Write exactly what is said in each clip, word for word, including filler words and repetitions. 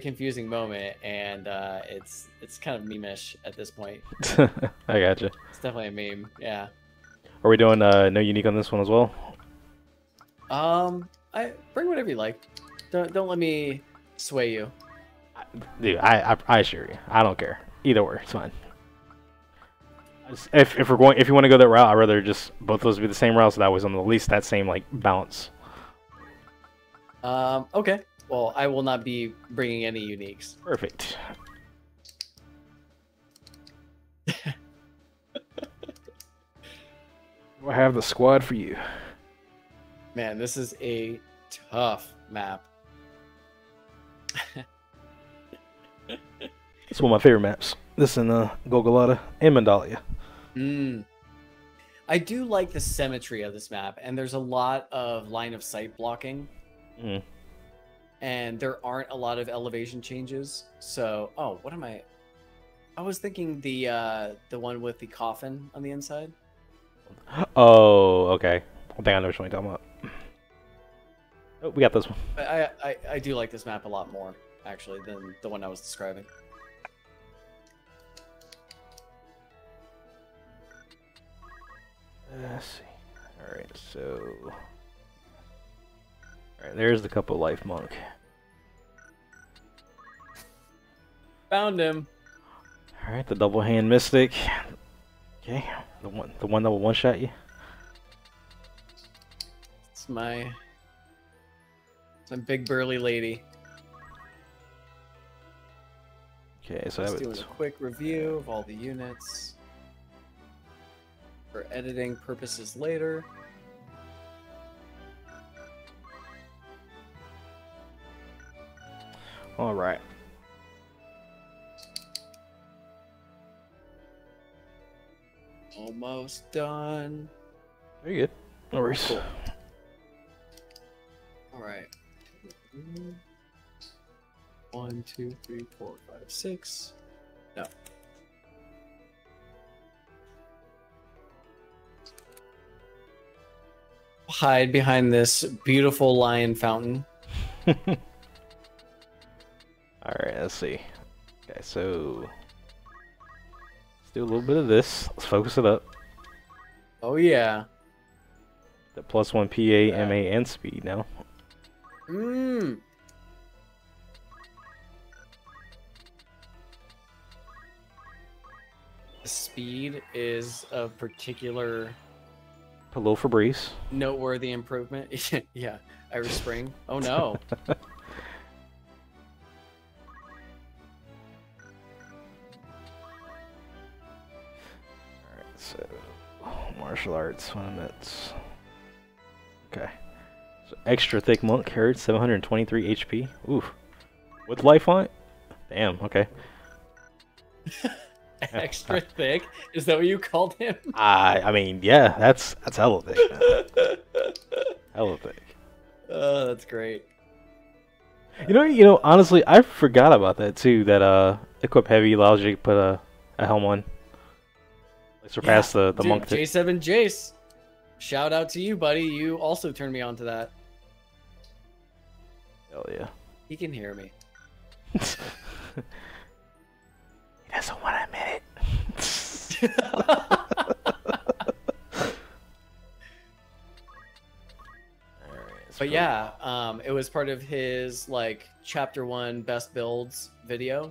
confusing moment, and uh, it's it's kind of meme-ish at this point. I gotcha. It's definitely a meme, yeah. Are we doing uh, no unique on this one as well? Um, I bring whatever you like. Don't don't let me sway you. Dude, I I, I assure you, I don't care. Either way, it's fine. If if we're going, if you want to go that route, I'd rather just both of those be the same route, so that was on the least that same like balance. Um. Okay. Well, I will not be bringing any uniques. Perfect. I have the squad for you. Man, this is a tough map. It's one of my favorite maps. This and uh, Golgotha and Mandalia. Mm. I do like the symmetry of this map, and there's a lot of line of sight blocking. Mm. And there aren't a lot of elevation changes. So, oh, what am I? I was thinking the uh, the one with the coffin on the inside. Oh, okay. I think I know which one you're talking about. Oh, we got this one. I, I, I do like this map a lot more, actually, than the one I was describing. Let's see. All right, so... All right, there's the Cup of Life monk. Found him. All right, the double hand mystic. Okay, the one, the one that will one shot you. It's my, it's my big burly lady. Okay, so let's do a quick review of all the units for editing purposes later. All right. Almost done. Very good. No worries. Cool. All right. One, two, three, four, five, six. No. Hide behind this beautiful lion fountain. All right, let's see. Okay, so let's do a little bit of this. Let's focus it up. Oh yeah. The plus one P A, yeah. M A, and speed now. Mmm. The speed is a particular. Hello, Fabrice. Noteworthy improvement. Yeah, Irish Spring. Oh no. So, martial arts, one minutes. Okay. So, extra thick monk carried, seven hundred twenty-three H P. Oof. With life on it? Damn, okay. Extra thick? Is that what you called him? I I mean, yeah, that's that's hella thick. Hella thick. Oh, that's great. You know, you know, honestly, I forgot about that too, that uh equip heavy allows you to put a, a helm on. Surpass yeah, the, the dude, monk. J seven Jace, shout out to you, buddy. You also turned me on to that. Hell yeah. He can hear me. He doesn't want to admit it. But yeah, um, it was part of his like chapter one best builds video.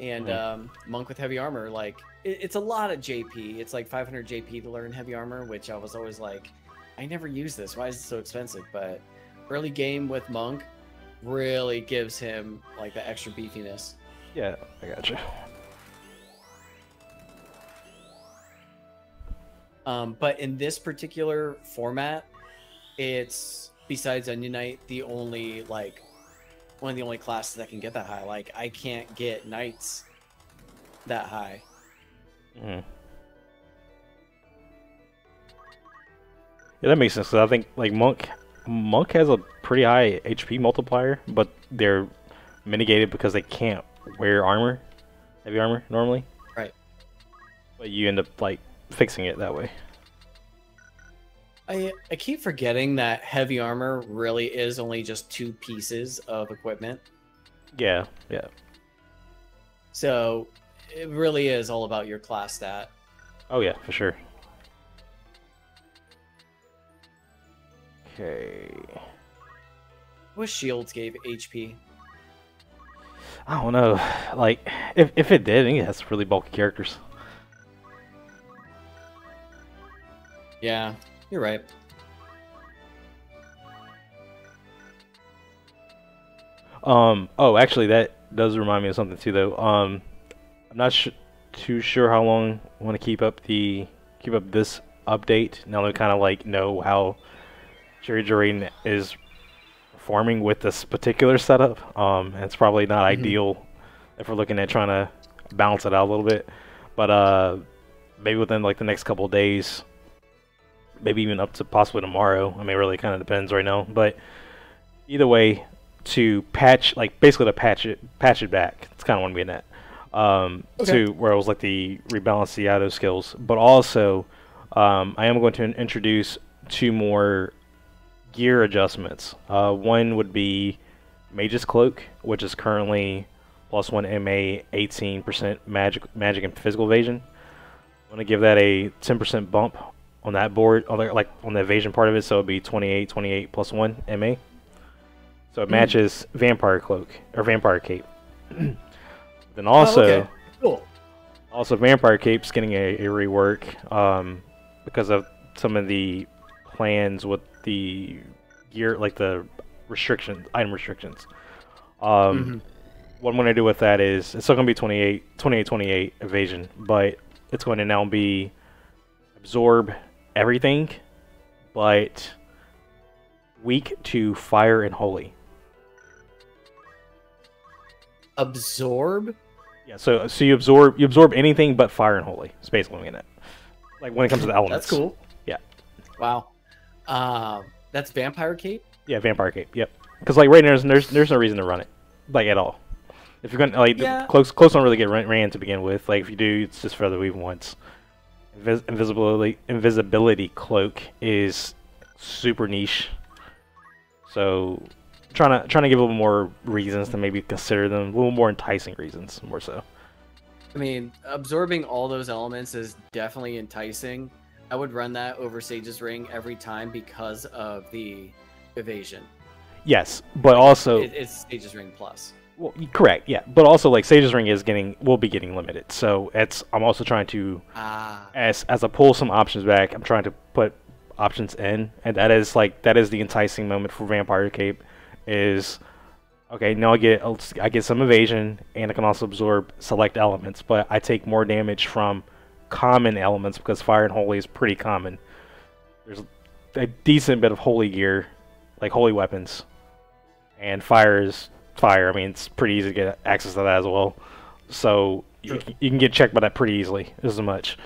And um, monk with heavy armor, like it, it's a lot of J P. It's like five hundred J P to learn heavy armor, which I was always like, I never use this. Why is it so expensive? But early game with monk really gives him like the extra beefiness. Yeah, I gotcha. Um, but in this particular format, it's besides Unionite, the only like. One of the only classes that can get that high. Like, I can't get knights that high. Mm. Yeah, that makes sense. Cause I think, like, Monk Monk has a pretty high H P multiplier, but they're mitigated because they can't wear armor, heavy armor, normally. Right. But you end up, like, fixing it that way. I, I keep forgetting that heavy armor really is only just two pieces of equipment. Yeah, yeah. So it really is all about your class stat. Oh yeah, for sure. Okay. What shields gave H P? I don't know. Like, if if it did, I think it has really bulky characters. Yeah, you're right. Um. Oh, actually, that does remind me of something too, though. Um, I'm not sh too sure how long I want to keep up the keep up this update. Now to kind of like know how Chirijiraden is performing with this particular setup. Um, and it's probably not mm-hmm. ideal if we're looking at trying to balance it out a little bit. But uh, maybe within like the next couple of days, maybe even up to possibly tomorrow. I mean, it really kind of depends right now. But either way, to patch like basically to patch it patch it back. It's kind of what I'm getting at. Um, okay. To where it was like the rebalance the Iaido skills, but also um, I am going to introduce two more gear adjustments. Uh, one would be Mage's Cloak, which is currently plus one M A, eighteen percent magic, magic and physical evasion. I'm going to give that a ten percent bump on that board, like on the evasion part of it, so it'll be twenty-eight, twenty-eight plus one M A. So it matches mm. Vampire Cloak or Vampire Cape. Then also, oh, okay. cool. also Vampire Cape's getting a, a rework um, because of some of the plans with the gear, like the restrictions, item restrictions. Um, mm-hmm. What I'm going to do with that is it's still going to be twenty-eight, twenty-eight, twenty-eight evasion, but it's going to now be absorb everything, but weak to fire and holy. Absorb. Yeah, so so you absorb you absorb anything but fire and holy. It's basically in it. Like when it comes to the elements. That's cool. Yeah. Wow. Uh, that's Vampire Cape. Yeah, Vampire Cape. Yep. Because like right now there's, there's there's no reason to run it like at all. If you're gonna like yeah. close close don't really get ran, ran to begin with. Like if you do, it's just further weave once. Invis invisibility invisibility cloak is super niche. So. Trying to trying to give a little more reasons to maybe consider them, a little more enticing reasons, more so. I mean, absorbing all those elements is definitely enticing. I would run that over Sage's Ring every time because of the evasion. Yes, but also it, it's Sage's Ring plus. Well, correct, yeah, but also like Sage's Ring is getting will be getting limited, so it's I'm also trying to ah. as as I pull some options back, I'm trying to put options in, and that is like that is the enticing moment for Vampire Cape. Is okay. Now I get I get some evasion, and I can also absorb select elements, but I take more damage from common elements because fire and holy is pretty common. There's a decent bit of holy gear, like holy weapons, and fire is fire. I mean, it's pretty easy to get access to that as well. So you, you can get checked by that pretty easily. As much.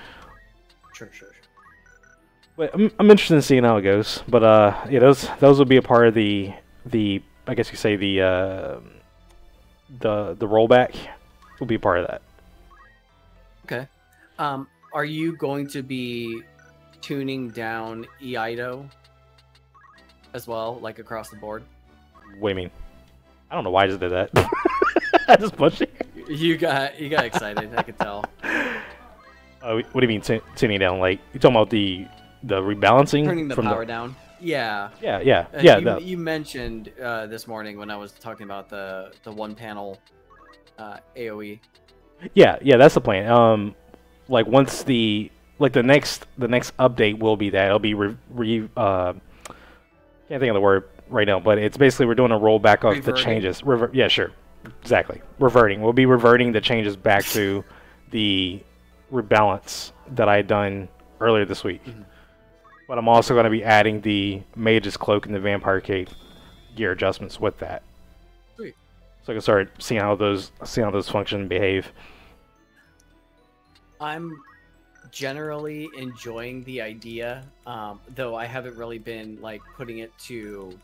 Sure, sure, sure. But I'm I'm interested in seeing how it goes. But uh, yeah, those those will be a part of the. The I guess you say the uh, the the rollback will be part of that. Okay, um, are you going to be tuning down Iaido as well, like across the board? What do you mean? I don't know why I just did that. I just pushed it. You got you got excited. I could tell. Uh, what do you mean tuning down? Like you talking about the the rebalancing? Turning the from power the down. Yeah. Yeah, yeah, uh, yeah. You, no. you mentioned uh, this morning when I was talking about the the one panel uh, A O E. Yeah, yeah, that's the plan. Um, like once the like the next the next update will be that it'll be re, re uh, can't think of the word right now, but it's basically we're doing a rollback of reverting. the changes. Rever yeah, sure, exactly. Reverting. We'll be reverting the changes back to the rebalance that I had done earlier this week. Mm-hmm. But I'm also going to be adding the Mage's Cloak and the Vampire Cape gear adjustments with that. Sweet. So I can start seeing how those see how those function and behave. I'm generally enjoying the idea, um, though I haven't really been like putting it to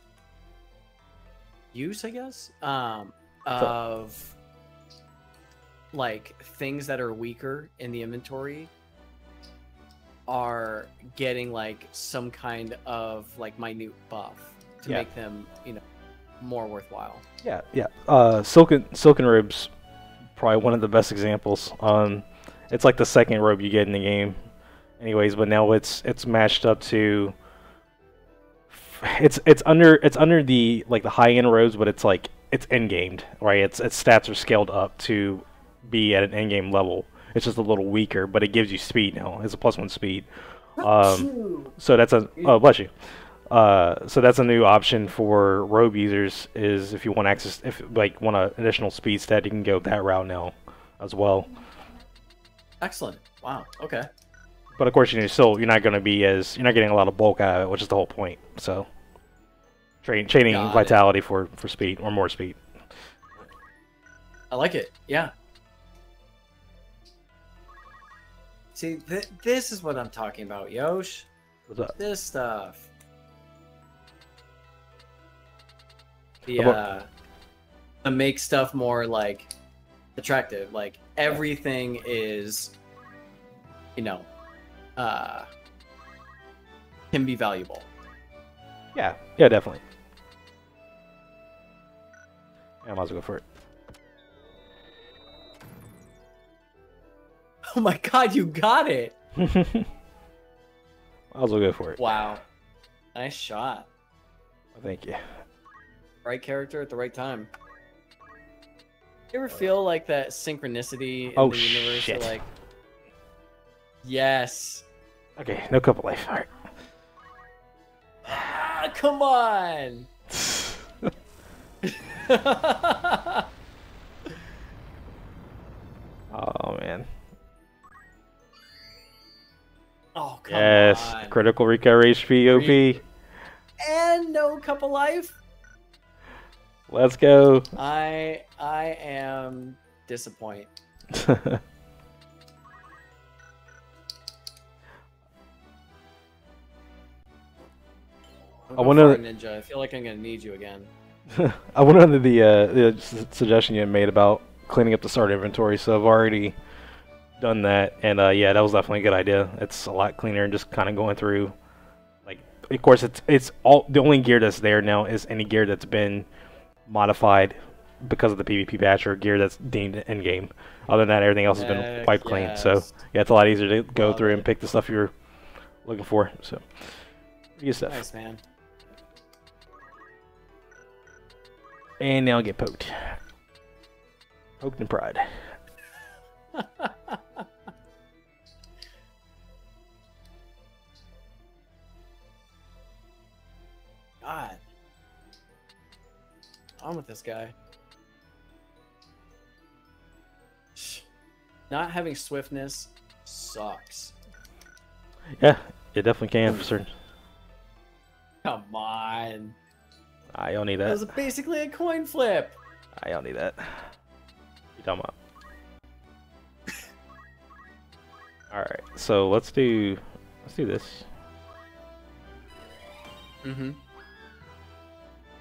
use, I guess, um, of like things that are weaker in the inventory. Are getting like some kind of like minute buff to yeah. make them, you know, more worthwhile. Yeah, yeah. Uh, Silken Silken Robes, probably one of the best examples. Um, it's like the second robe you get in the game, anyways. But now it's it's matched up to. It's it's under it's under the like the high end robes, but it's like it's end gamed, right? It's its stats are scaled up to be at an end game level. It's just a little weaker, but it gives you speed now. It's a plus one speed. Um, so that's a oh bless you. Uh, so that's a new option for robe users. Is if you want access, if like want an additional speed stat, you can go that route now, as well. Excellent. Wow. Okay. But of course, you know, still you're not going to be as you're not getting a lot of bulk out of it, which is the whole point. So, tra training Got vitality it. for for speed or more speed. I like it. Yeah. See, th this is what I'm talking about, Yosh. What's up? This stuff. The uh, the make stuff more like attractive. Like everything is, you know. Uh, can be valuable. Yeah, yeah, definitely. Yeah, I might as well go for it. Oh my god, you got it! Might as well go for it. Wow. Nice shot. Thank you. Right character at the right time. You ever feel like that synchronicity in oh, the universe? Shit. Like, yes. Okay, no cup of life. All right. Ah, come on. Oh man. Oh come yes, on. Yes, critical recover H P O P. And no cup of life. Let's go. I I am disappointed. I wonder, Ninja. I feel like I'm gonna need you again. I wonder under the, uh, the suggestion you made about cleaning up the start inventory. So I've already done that, and uh, yeah, that was definitely a good idea. It's a lot cleaner and just kind of going through. Like, of course, it's it's all the only gear that's there now is any gear that's been modified because of the PvP patch or gear that's deemed end game. Other than that, everything else has been wiped clean. Yes. So yeah, it's a lot easier to go Love through it. and pick the stuff you're looking for. So good stuff. Nice, man. And now get poked. Poked in pride. God. I'm with this guy. Not having swiftness sucks. Yeah, it definitely can for certain. Come on. I don't need that. That was basically a coin flip. I don't need that. You dumb up. All right, so let's do let's do this. Mhm.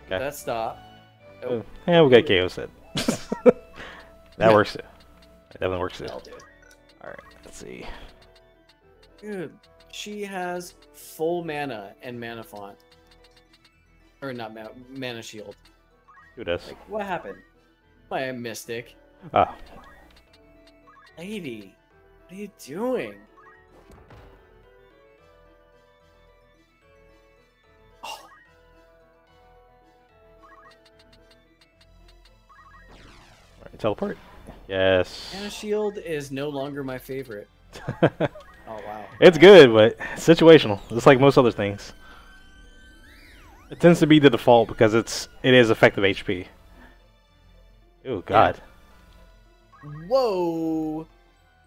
Okay. That stop. Nope. Oh, yeah, we got K O set. That works. It definitely works. It. All right, let's see. Dude, she has full mana and mana font. Or not mana, mana shield. Who does? Like, what happened? My mystic. Ah. Lady, what are you doing? Oh. Alright, teleport. Yes. Mana shield is no longer my favorite. Oh wow. It's good, but situational. Just like most other things. It tends to be the default because it's it is effective H P. Oh god. Whoa.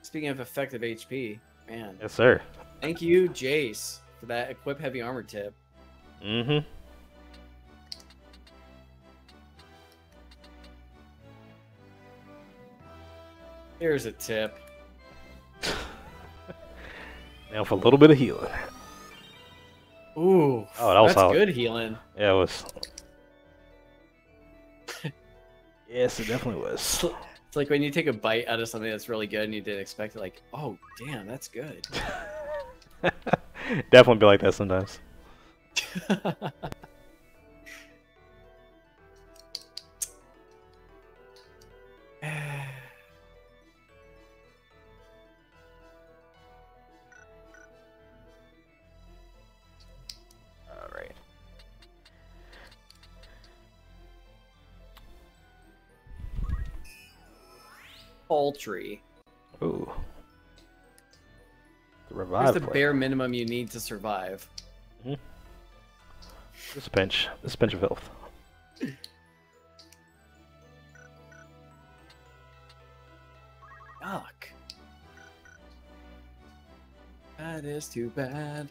Speaking of effective H P, man. Yes, sir. Thank you, Jace, for that equip heavy armor tip. Mm-hmm. Here's a tip. Now for a little bit of healing. Ooh, oh, that was that's solid. Good healing. Yeah, it was. Yes, it definitely was. It's like when you take a bite out of something that's really good and you didn't expect it, like, oh, damn, that's good. Definitely be like that sometimes. paltry. Ooh. The revive. That's the play. bare minimum you need to survive. Mm-hmm. This bench. This bench of health. Yuck. That is too bad.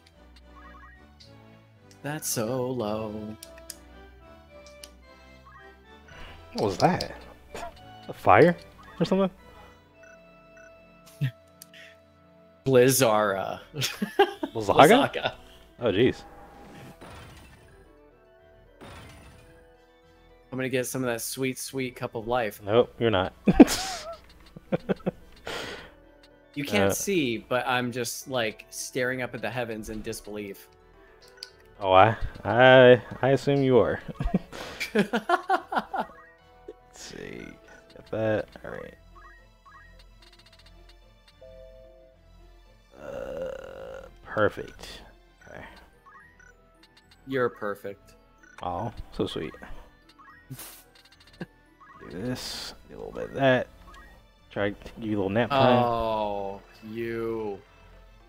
That's so low. What was that? A fire or something? Blizzara. Blizzaga? Oh, jeez. I'm gonna get some of that sweet, sweet cup of life. Nope, you're not. You can't uh, see, but I'm just like staring up at the heavens in disbelief. Oh, I, I, I assume you are. Let's see, got that. All right. Uh, perfect. Okay. You're perfect. Oh, so sweet. Do this. Do a little bit of that. Try to give you a little nap time. Oh, you.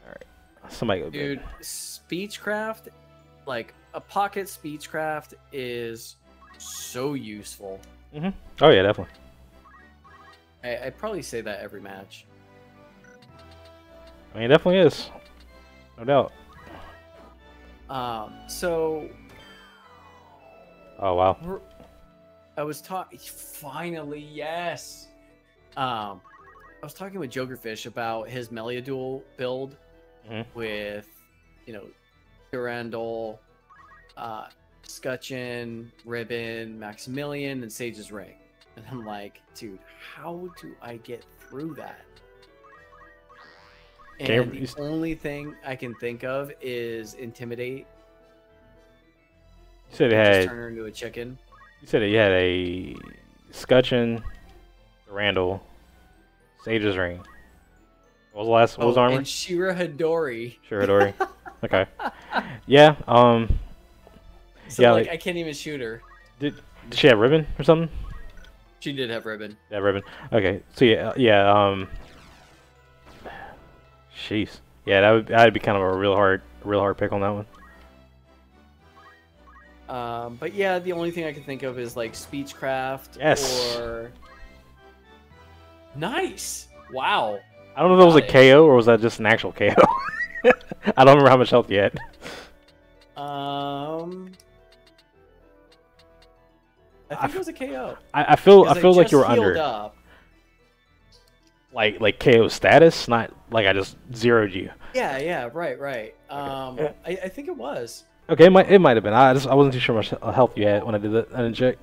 Alright. Somebody go Dude, good. Speechcraft, like a pocket speechcraft is so useful. Mm-hmm. Oh, yeah, definitely. I, I probably say that every match. I mean, it definitely is. No doubt. Um, so. Oh, wow. We're, I was talking. Finally, yes! Um, I was talking with Jokerfish about his Melia duel build mm-hmm. with, you know, Durandal, uh, Scutchen, Ribbon, Maximilian, and Sage's Ring. And I'm like, dude, how do I get through that? And Can't the release... only thing I can think of is Intimidate. You said it had... Just turn her into a chicken. You said you had a Scutchen... Randall, Sage's Ring. What was the last? What was oh, armor? And Shirahadori. Shirahadori. Okay. Yeah. Um. So yeah, like, like I can't even shoot her. Did, did she have ribbon or something? She did have ribbon. Yeah, ribbon. Okay. So yeah, yeah. Um. Jeez. Yeah, that would that'd be kind of a real hard, real hard pick on that one. Um. But yeah, the only thing I can think of is like Speechcraft. Yes. Or... Nice! Wow. I don't know if it was a K O or was that just an actual K O. I don't remember how much health you had. Um, I think I it was a K O. I, I feel I feel I like you were under up. like like K O status, not like I just zeroed you. Yeah, yeah, right, right. Um, okay. I, I think it was. Okay, it might it might have been. I just I wasn't too sure how much health you had when I did that. I didn't check.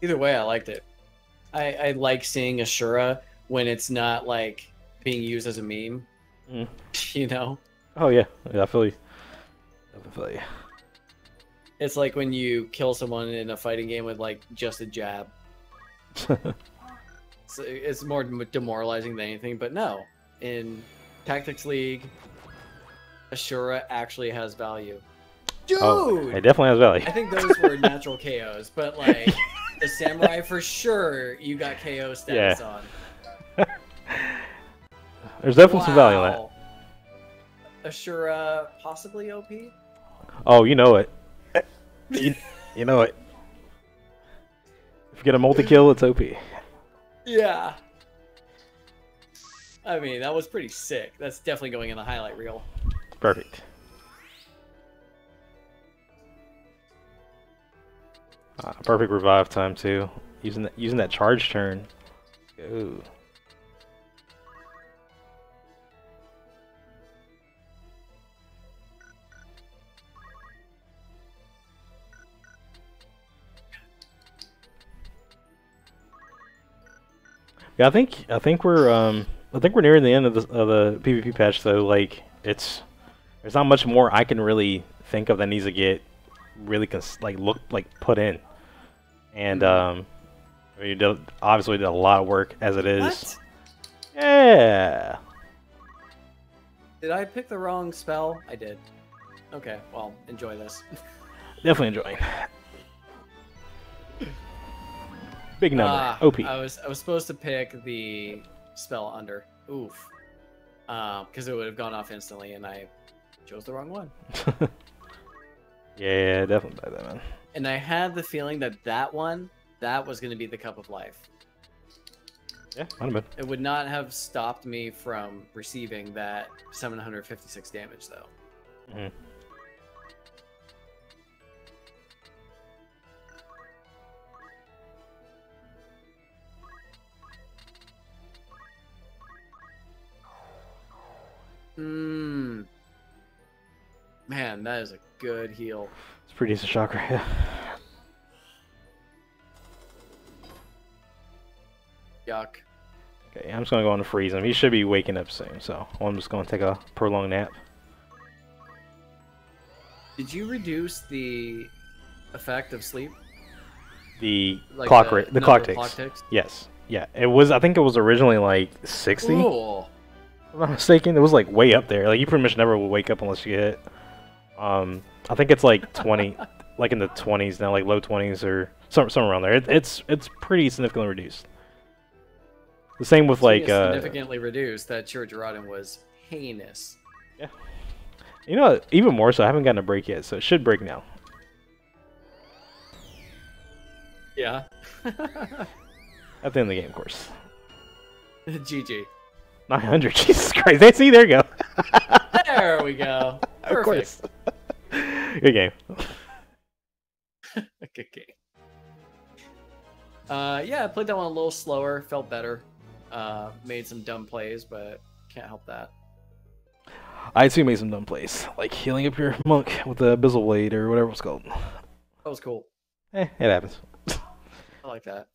Either way, I liked it. I, I like seeing Ashura when it's not like being used as a meme. Mm. You know? Oh yeah. Yeah, I feel you. I feel you. It's like when you kill someone in a fighting game with like just a jab. It's, it's more demoralizing than anything, but no. In Tactics League, Ashura actually has value. Dude! Oh, it definitely has value. I think those were natural K Os, but like the samurai for sure you got K O status yeah. on. There's definitely wow. some value in that. Ashura possibly O P? Oh, you know it. You, you know it. If you get a multi-kill, it's O P. Yeah. I mean, that was pretty sick. That's definitely going in the highlight reel. Perfect. Uh, perfect revive time too. Using that, using that charge turn. Ooh. Yeah, I think I think we're um I think we're nearing the end of the of the PvP patch though. Like it's there's not much more I can really think of that needs to get really like look like put in. And um, I mean, you did, obviously did a lot of work as it is. What? Yeah. Did I pick the wrong spell? I did. Okay, well, enjoy this. Definitely enjoying. Big number. Uh, O P. I was I was supposed to pick the spell under. Oof. Because uh, it would have gone off instantly, and I chose the wrong one. Yeah, definitely buy that one. And I had the feeling that that one, that was going to be the Cup of Life. Yeah, might have been. It would not have stopped me from receiving that seven hundred fifty-six damage, though. Mm-hmm. Hmm. Man, that is a good heal. It's a pretty decent shocker, yeah. Yuck. Okay, I'm just gonna go on to freeze him. He should be waking up soon, so I'm just gonna take a prolonged nap. Did you reduce the effect of sleep? The like clock rate, the, the clock ticks. ticks. Yes. Yeah. It was. I think it was originally like sixty. Ooh. I'm not mistaken, it was like way up there. Like you pretty much never would wake up unless you get hit. Um, I think it's like twenty, like in the twenties now, like low twenties or some, somewhere around there. It, it's it's pretty significantly reduced. The same with so like uh, significantly reduced. That Chirijiraden was heinous. Yeah. You know, even more so. I haven't gotten a break yet, so it should break now. Yeah. At the end of the game, of course. G G. nine hundred, Jesus Christ. Hey, see, there you go. There we go. Perfect. Of course. Good game. Good game. Uh, yeah, I played that one a little slower. Felt better. Uh, made some dumb plays, but can't help that. I too made some dumb plays. Like healing up your monk with the Abyssal Blade or whatever it was called. That was cool. Eh, it happens. I like that.